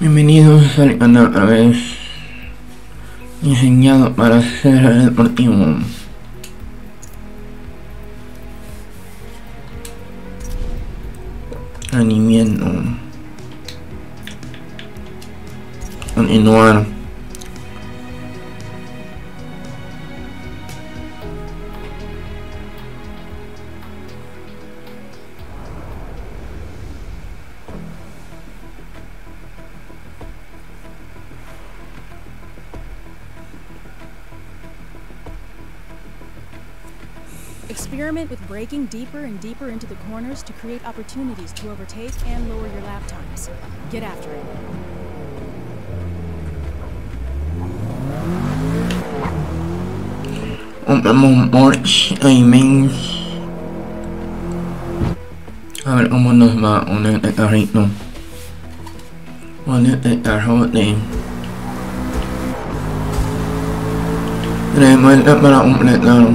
Bienvenidos al canal Aves, diseñado para ser deportivo. Rendimiento. Continuar. Experiment with braking deeper and deeper into the corners to create opportunities to overtake and lower your lap times. Get after it. A ver cómo nos va con este carrito. Con este carro de... Tres vueltas para completar.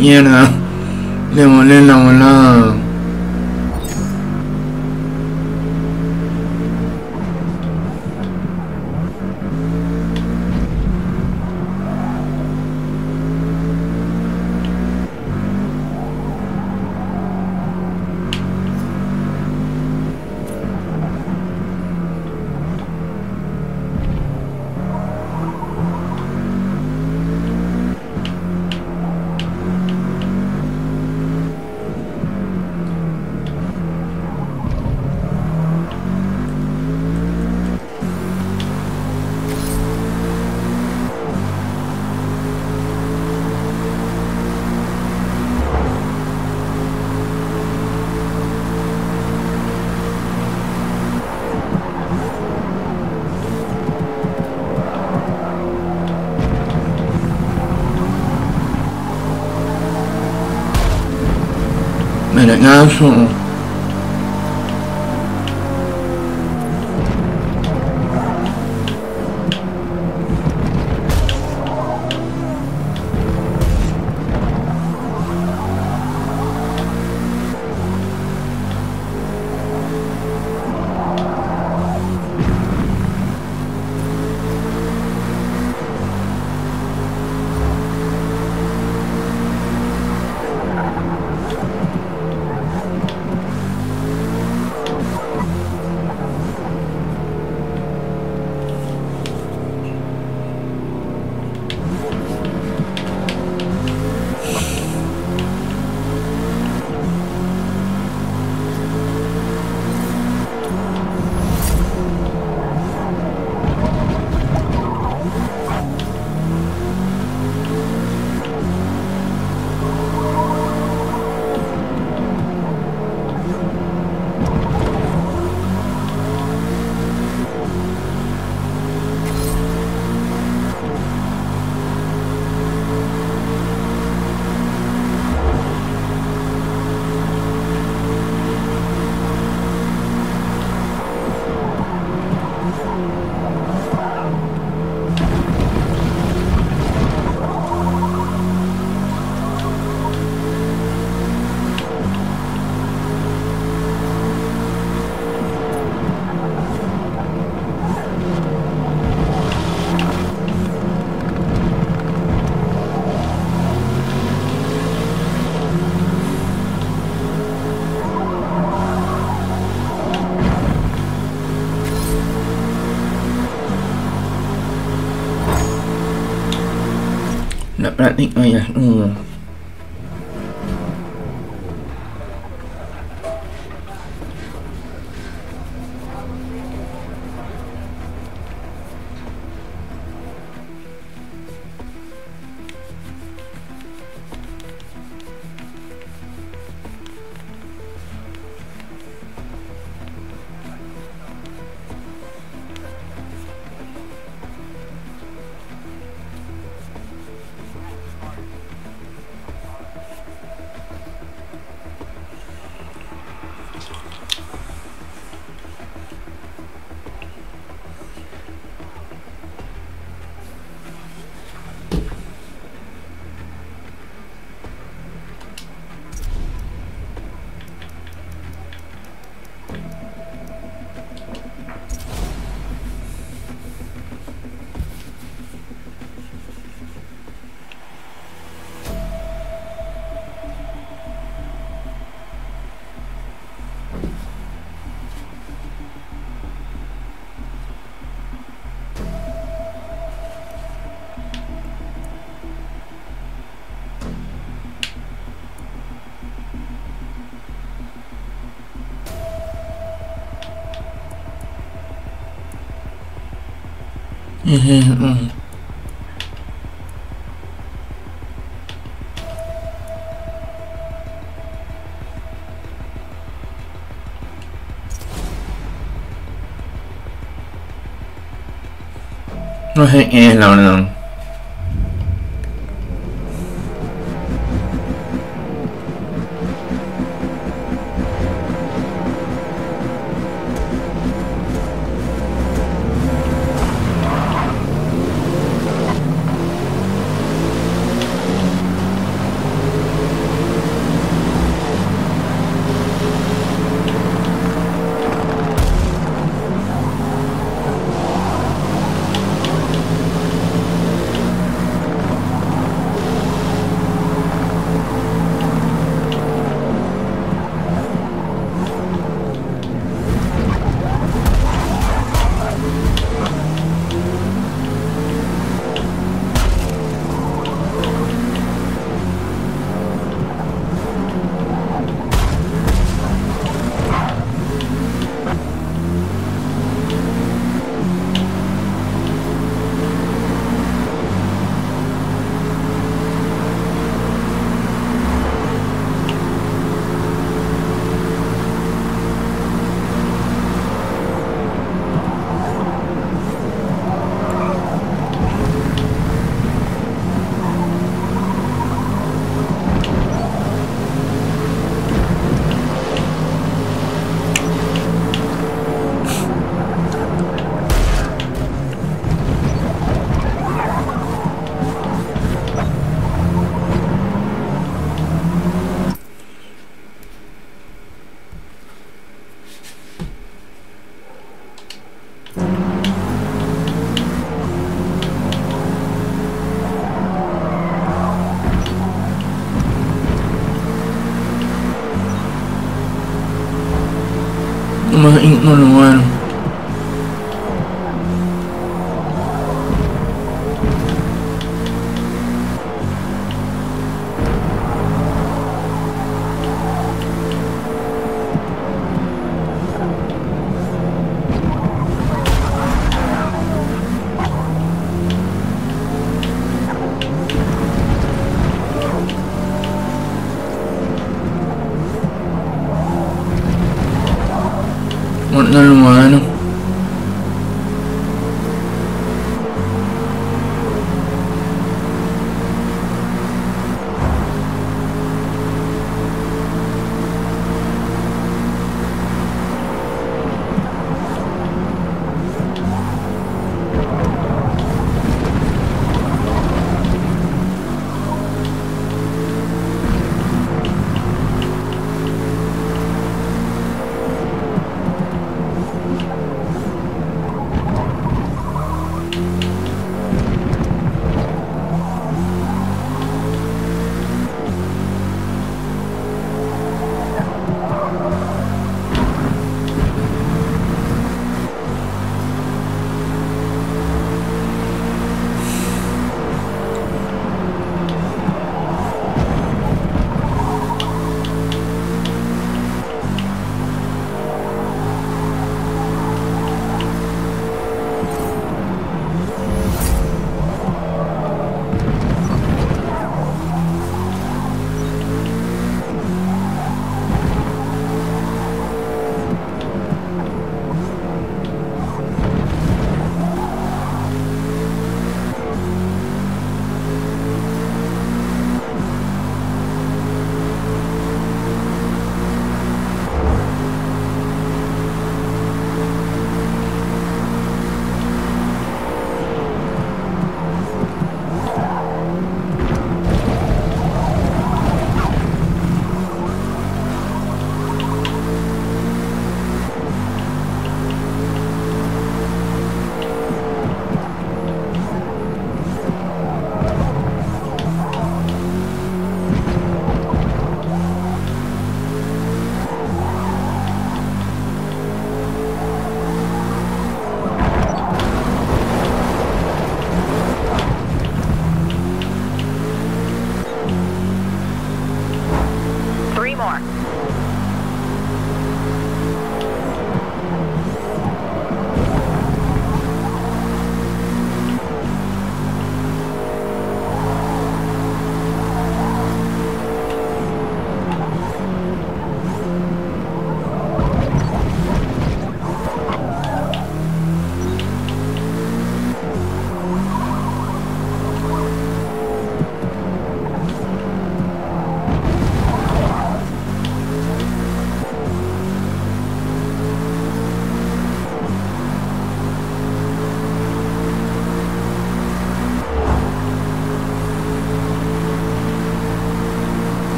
Mierda, le volé la volada. Regazo. prácticamente ya es nudo. No sé qué es, la verdad. Bueno.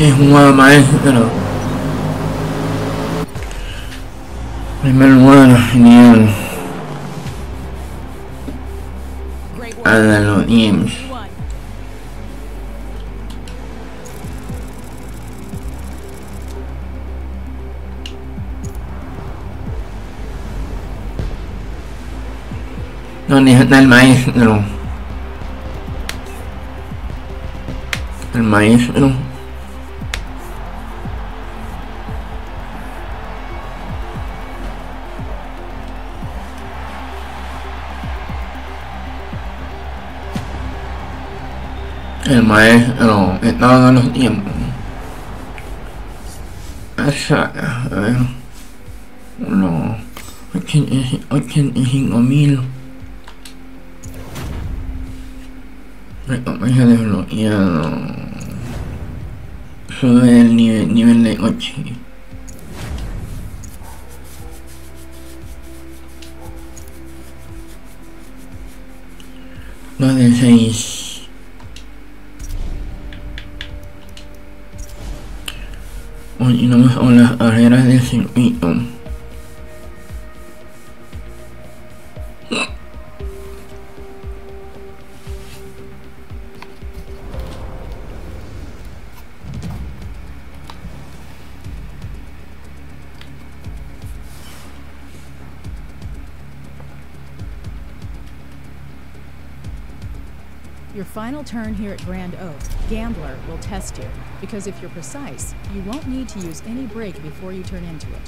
es un maestro. Primer modelo, genial. Adalo IMS. ¿Dónde está el maestro? El maestro. El maestro de todos los tiempos. A ver. No. 85.000. Recompensa desbloqueado. Sube el nivel de coche. Dos de 6. Continuamos con las carreras del circuito. Your final turn here at Grand Oaks Gambler will test you, because if you're precise, you won't need to use any brake before you turn into it.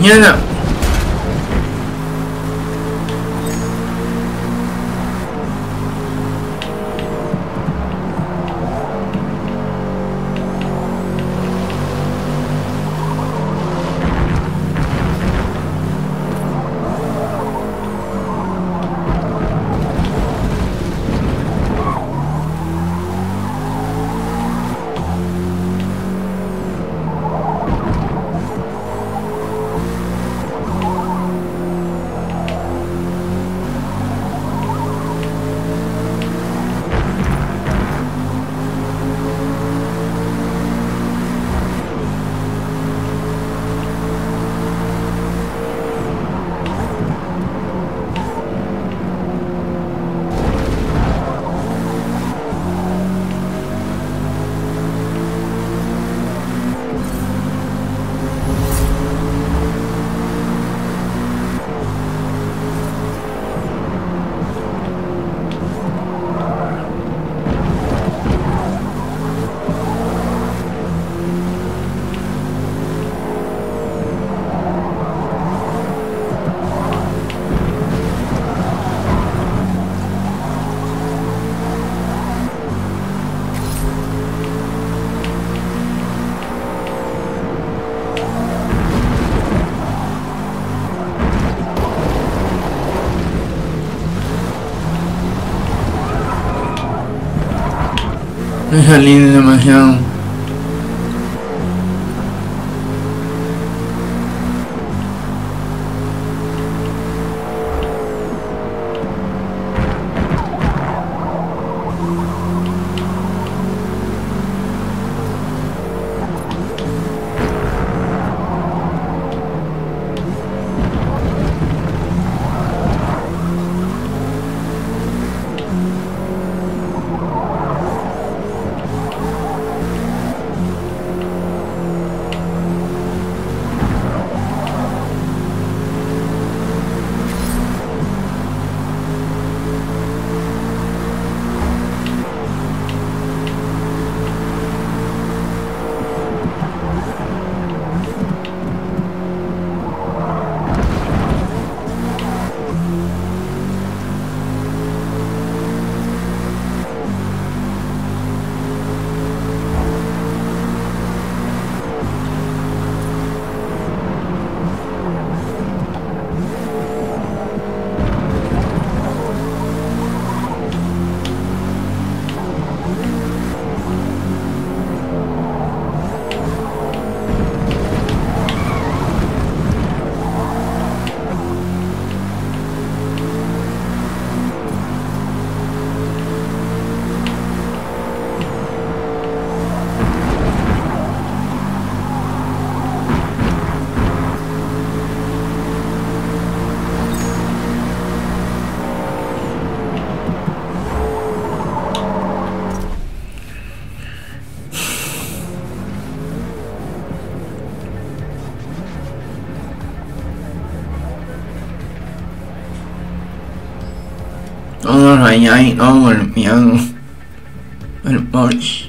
¡Mierda! Me salí demasiado. Todo rayado, golpeado, el Porsche.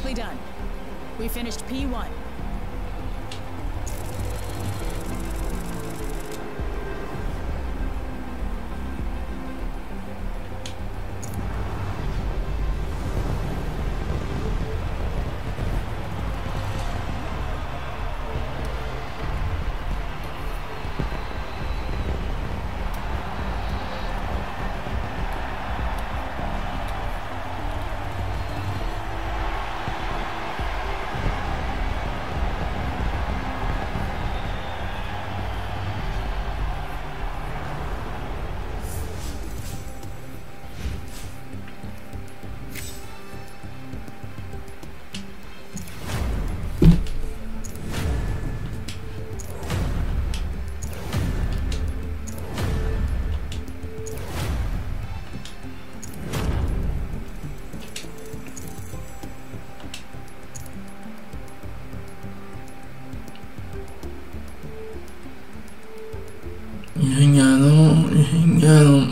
Mostly done. We finished P1.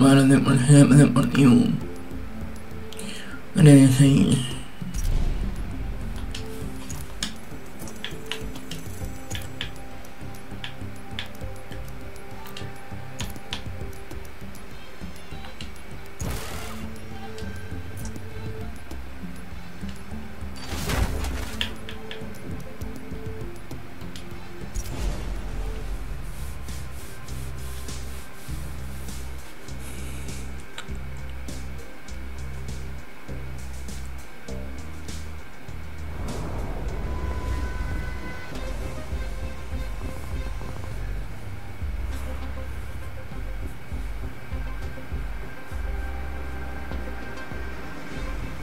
Para deportivo RS-Series.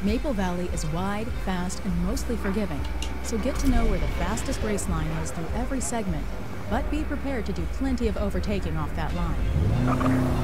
Maple Valley is wide, fast, and mostly forgiving, so get to know where the fastest race line is through every segment, but be prepared to do plenty of overtaking off that line.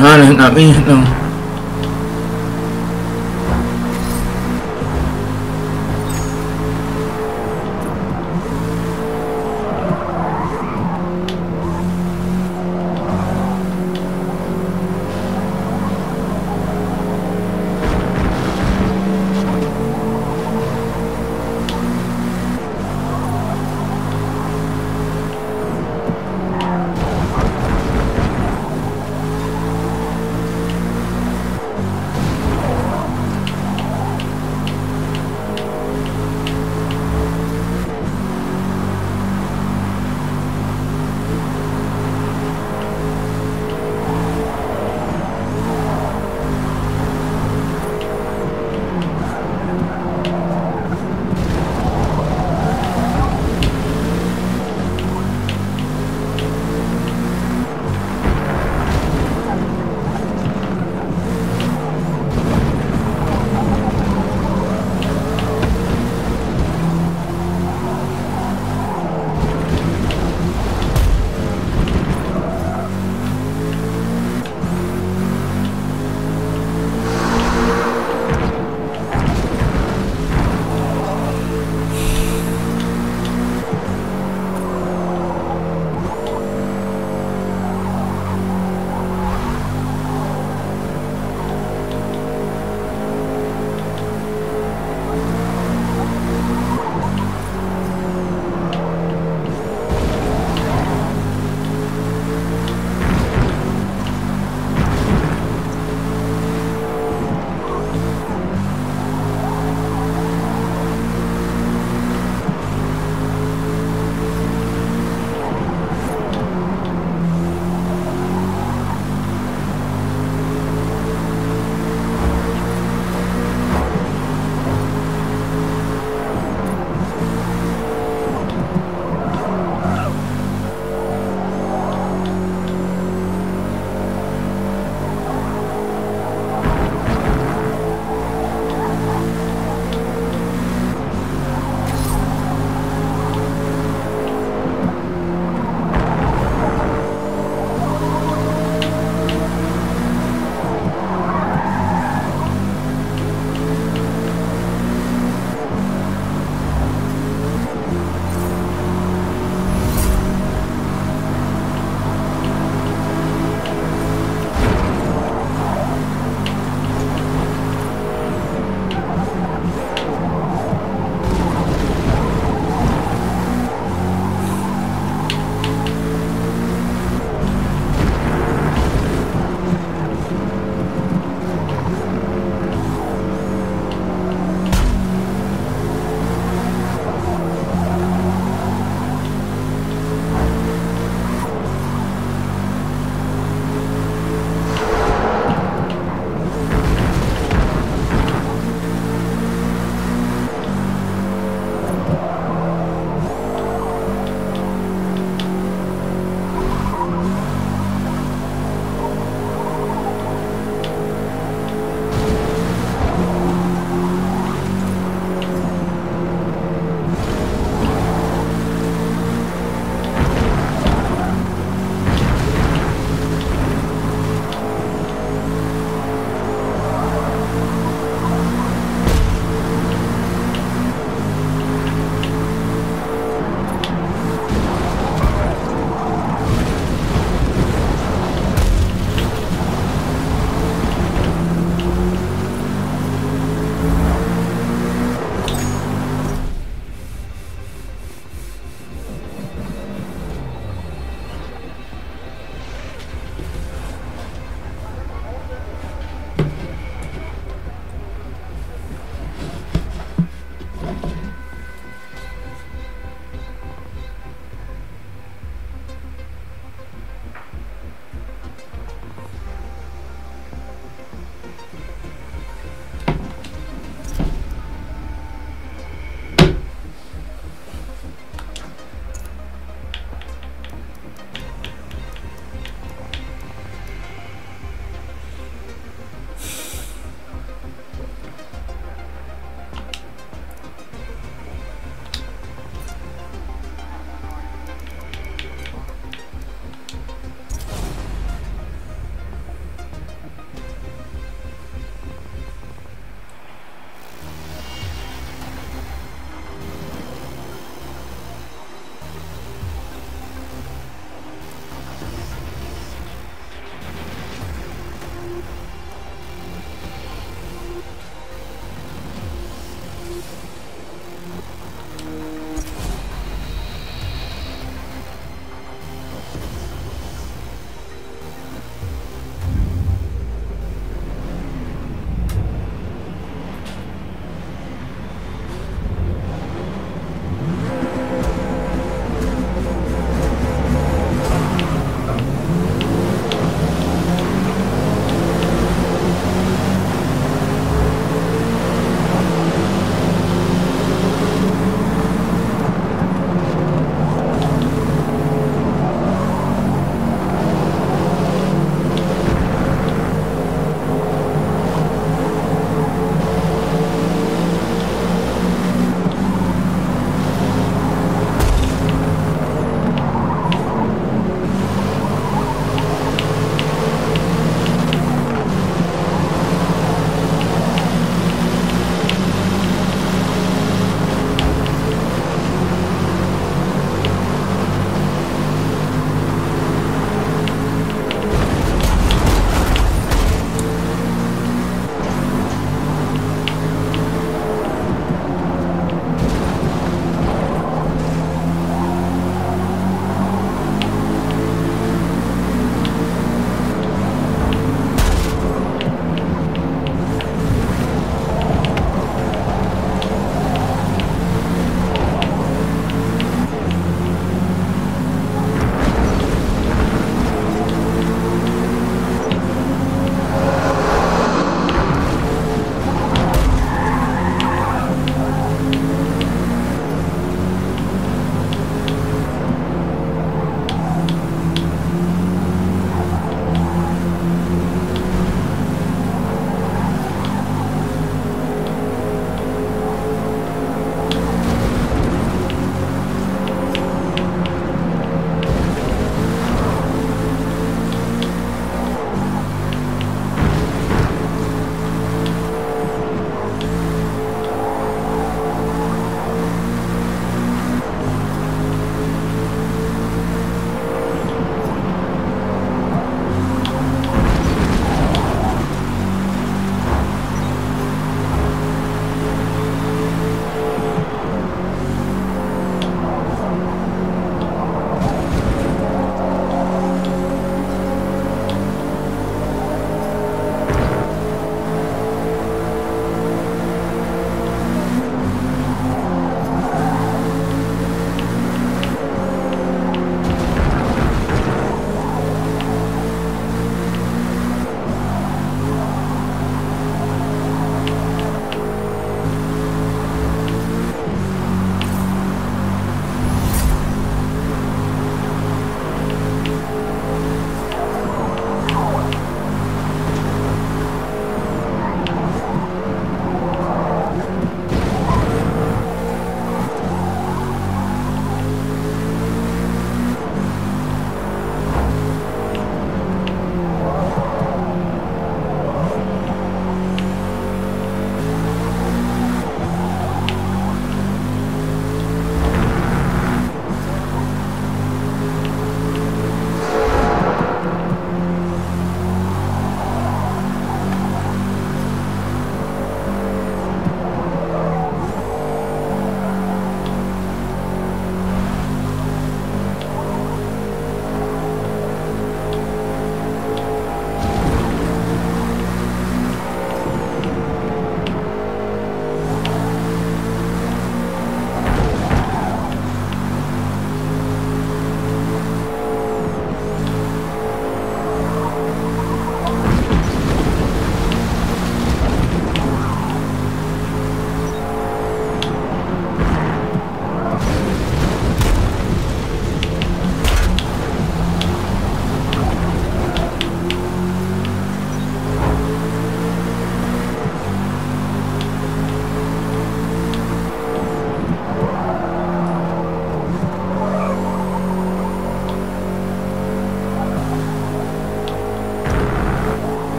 It's not me, no.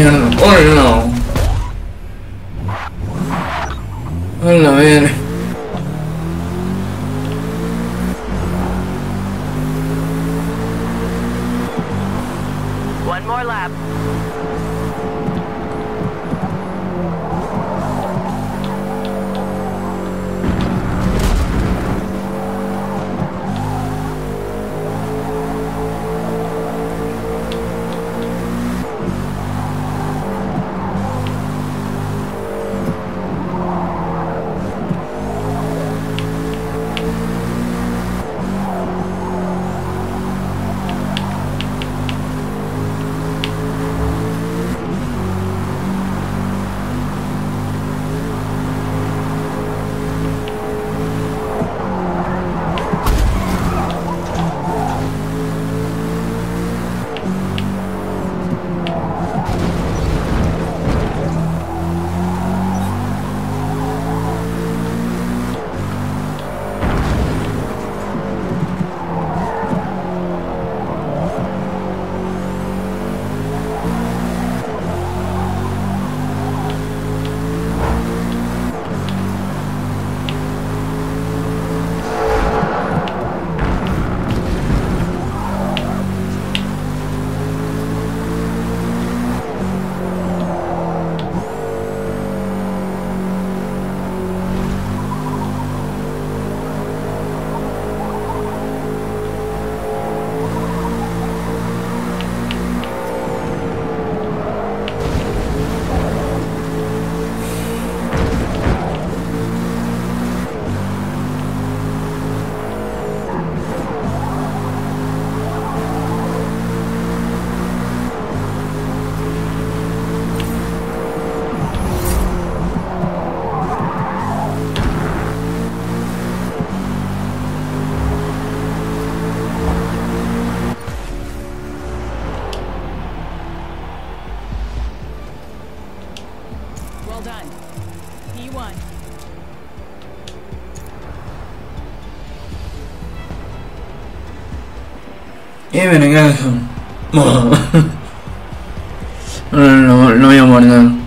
mierda. Oh no. A la ver. One more lap. Even Galson. No, no voy a guardar.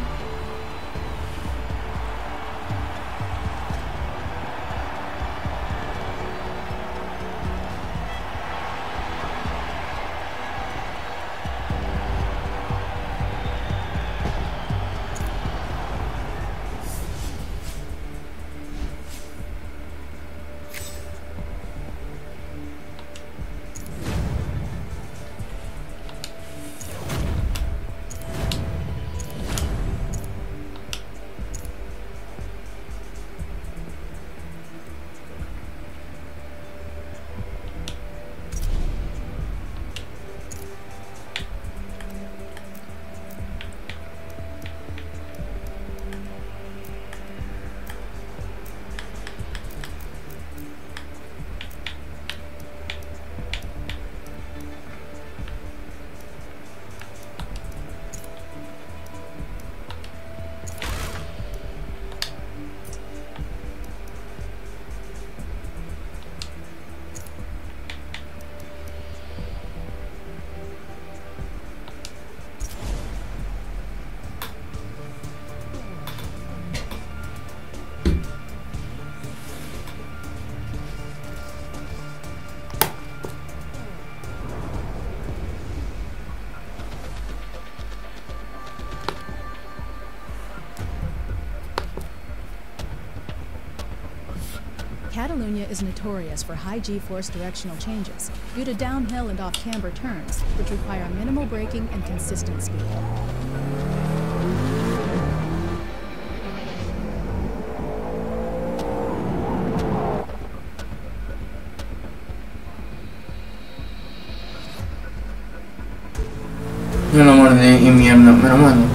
Catalunya is notorious for high G-force directional changes due to downhill and off-camber turns, which require minimal braking and consistent speed. Yo no mordé y mierda, me lo mando.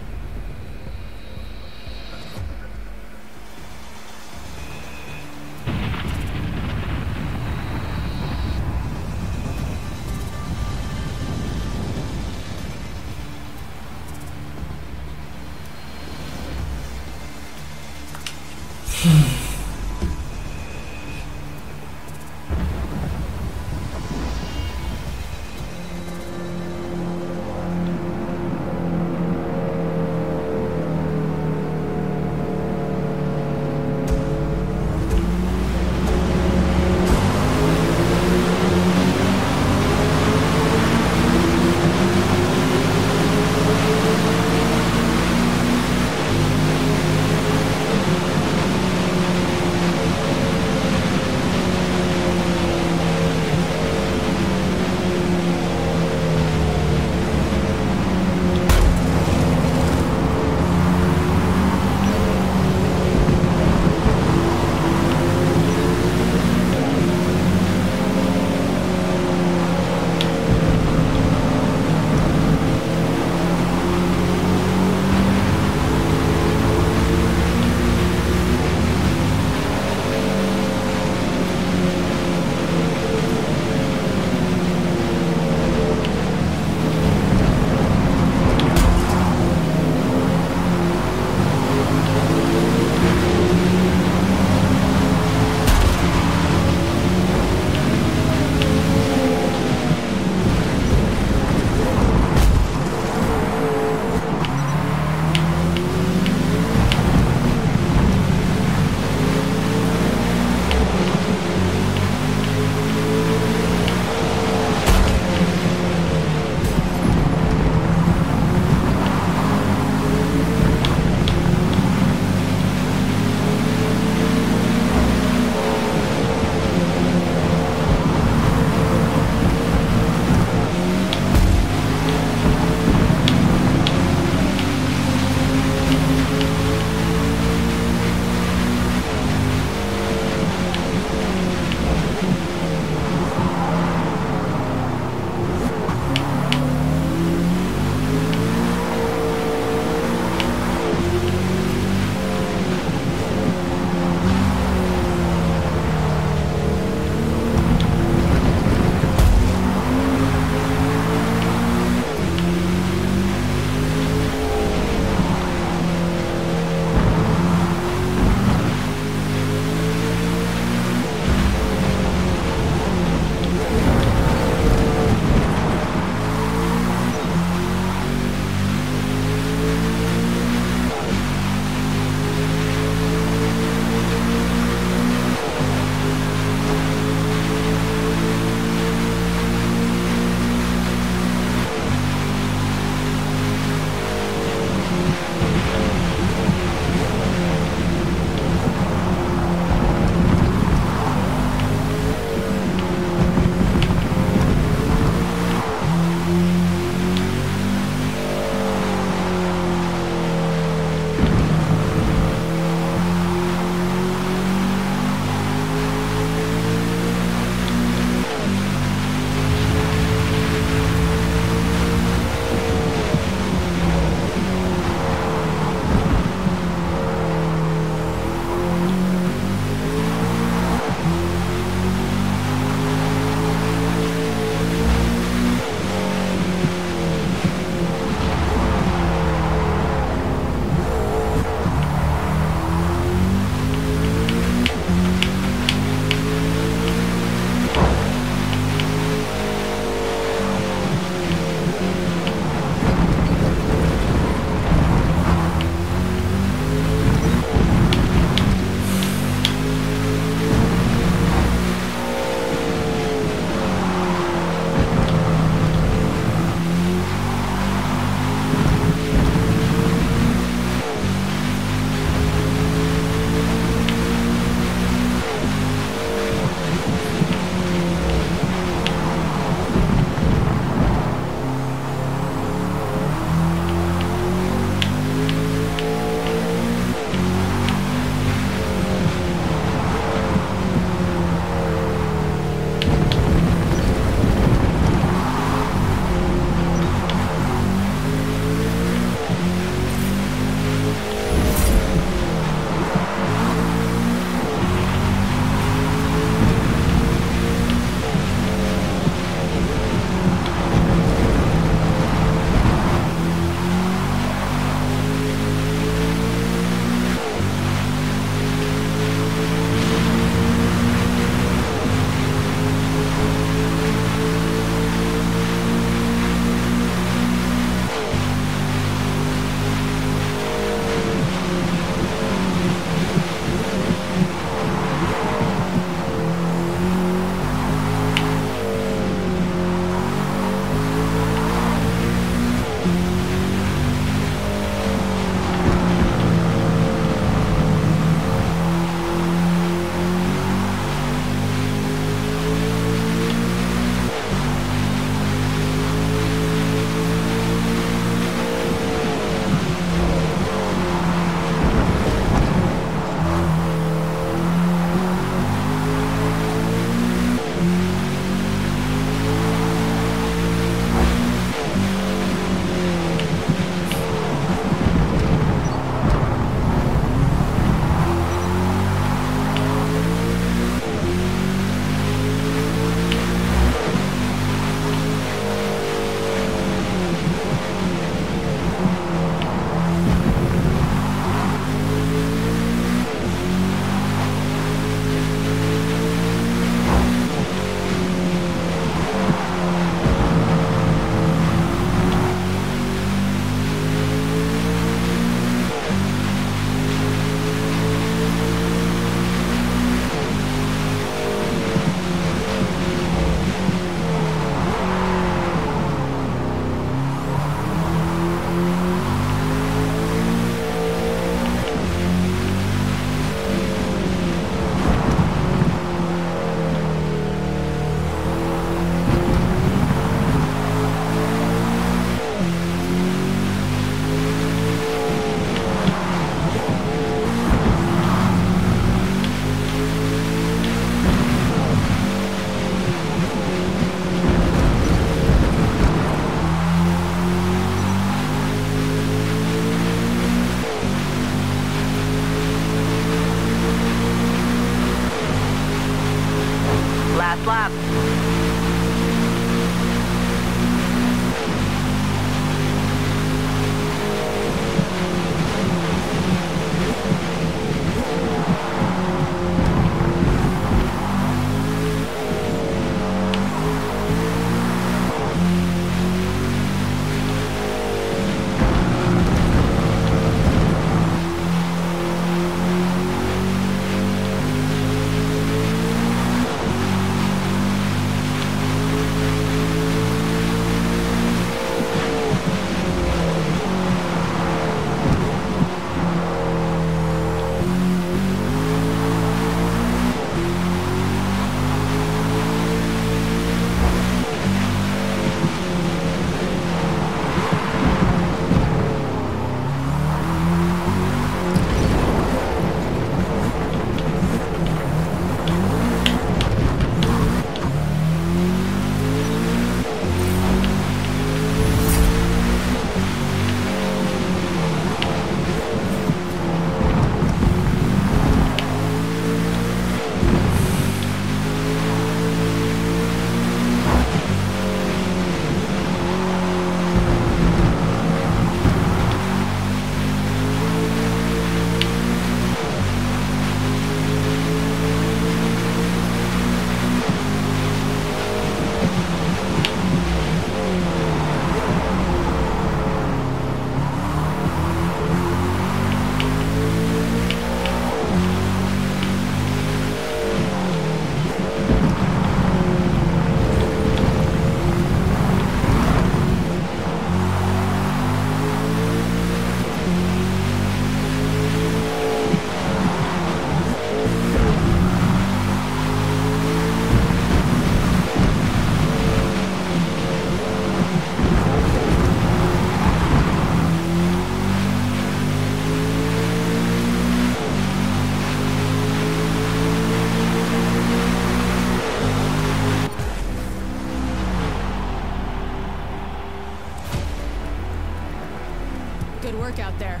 Good work out there.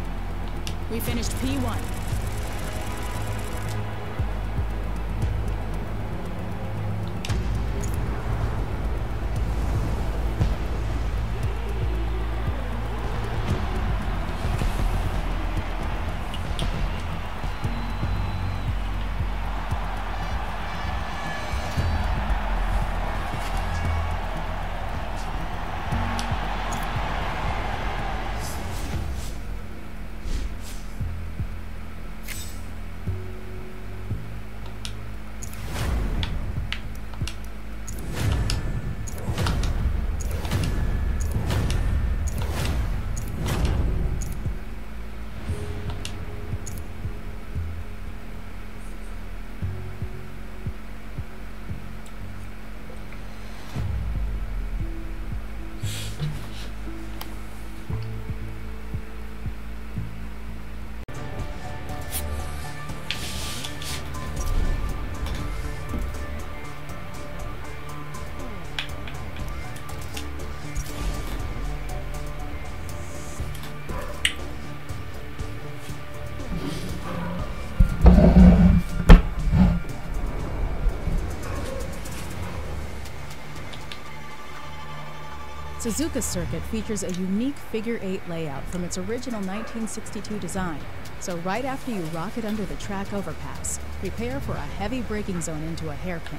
We finished P1. Suzuka's circuit features a unique figure-8 layout from its original 1962 design, so right after you rocket under the track overpass, prepare for a heavy braking zone into a hairpin.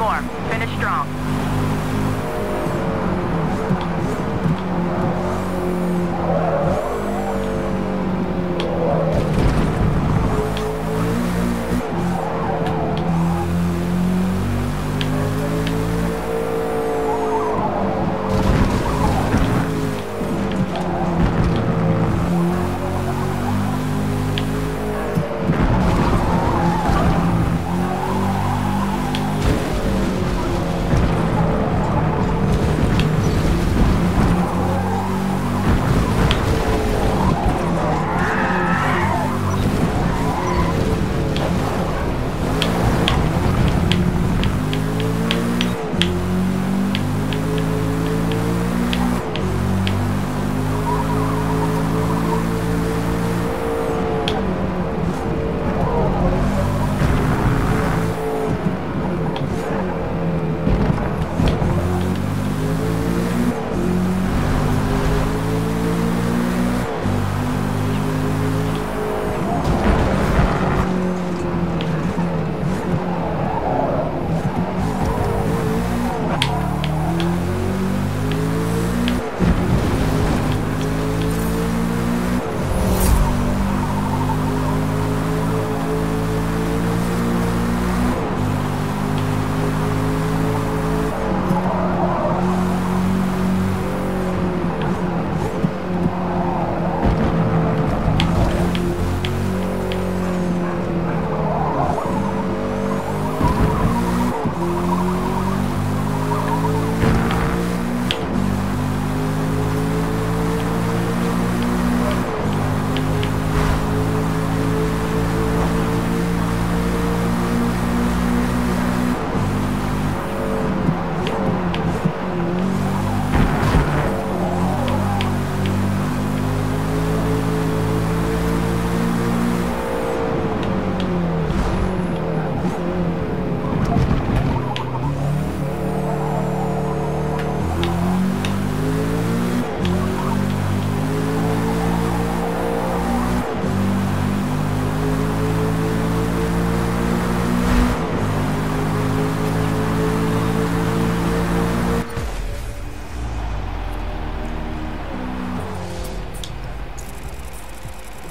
One more. Finish strong.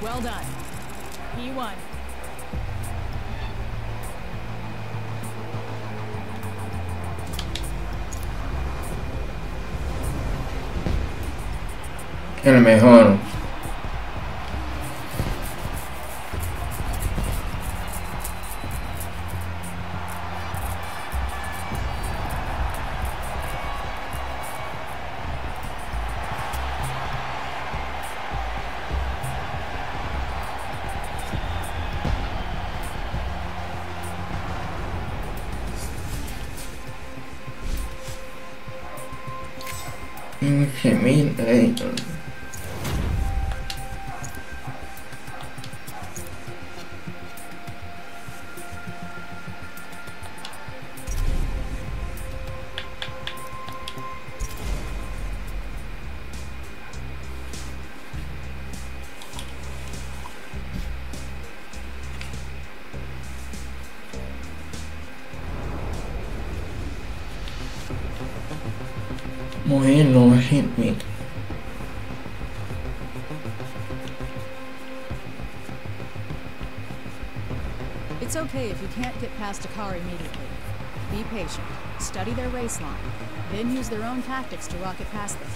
Well done. He won. Era mejor. Bueno, gente. It's okay if you can't get past a car immediately. Be patient, study their race line, then use their own tactics to rocket past them.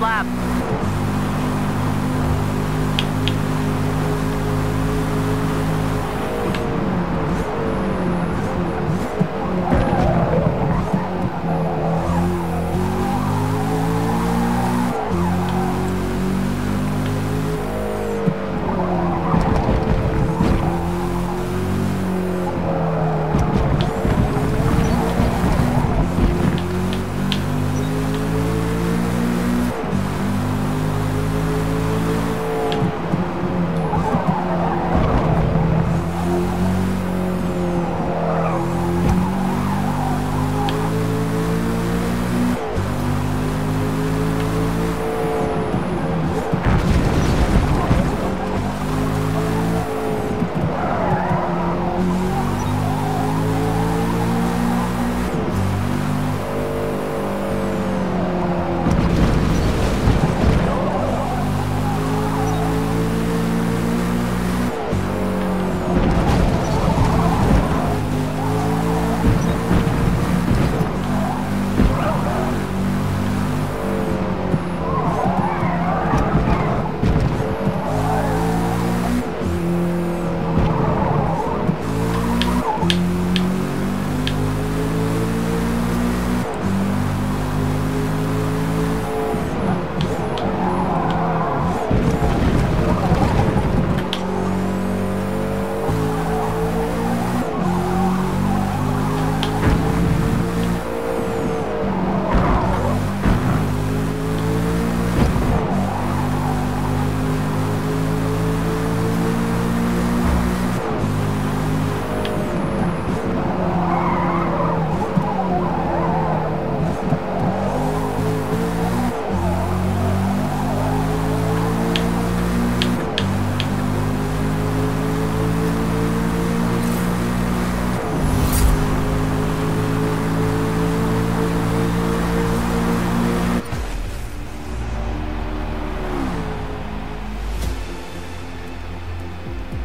last lap.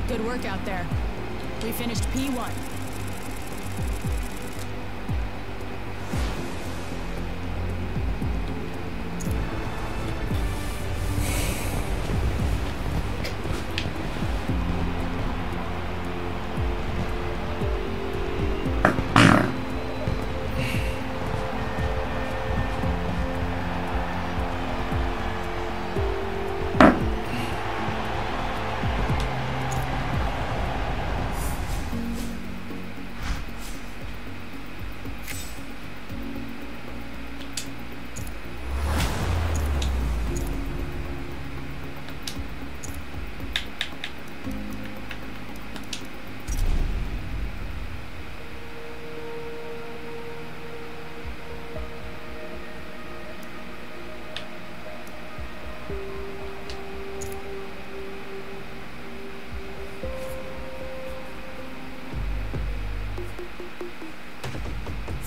Good work out there. We finished P1.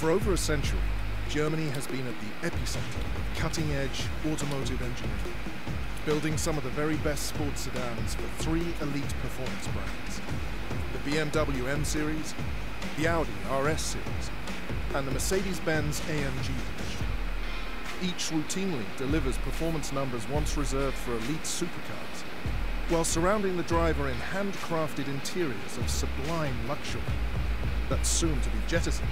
For over a century, Germany has been at the epicenter of cutting-edge automotive engineering, building some of the very best sports sedans for three elite performance brands: the BMW M-Series, the Audi RS-Series, and the Mercedes-Benz AMG division. Each routinely delivers performance numbers once reserved for elite supercars, while surrounding the driver in handcrafted interiors of sublime luxury that's soon to be jettisoned,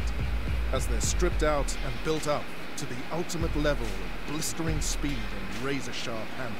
as they're stripped out and built up to the ultimate level of blistering speed and razor-sharp handling.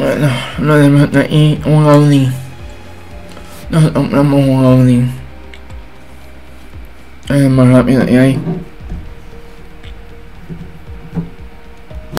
Bueno, no tenemos aquí un Audi. Nos compramos un Audi. Es el más rápido que hay.